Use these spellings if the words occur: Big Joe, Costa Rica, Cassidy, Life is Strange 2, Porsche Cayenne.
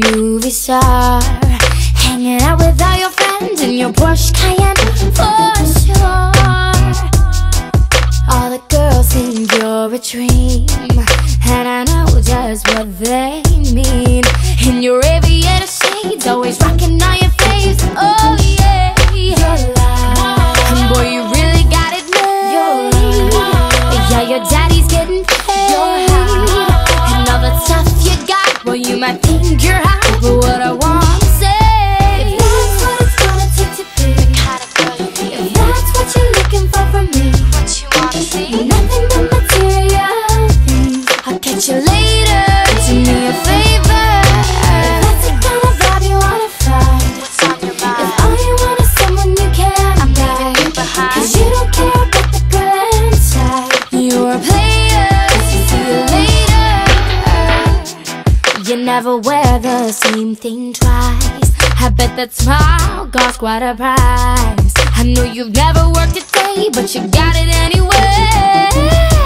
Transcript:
movie star, hanging out with all your friends in your Porsche Cayenne for sure. All the girls think you're a dream, and I know just what they mean. In your aviator shades, always rocking all your faves. Oh yeah, you're lying. Boy, you really got it made. You're lying. Yeah, your daddy's getting paid. You're high. And all the stuff you got, well, you might think you're high, but what I want to say, if that's what it's gonna take to be the kind of girl you need, if that's what you're looking for from me, what you wanna see, nothing but material things, I'll catch you later. You never wear the same thing twice. I bet that smile costs quite a price. I know you've never worked a day, but you got it anyway.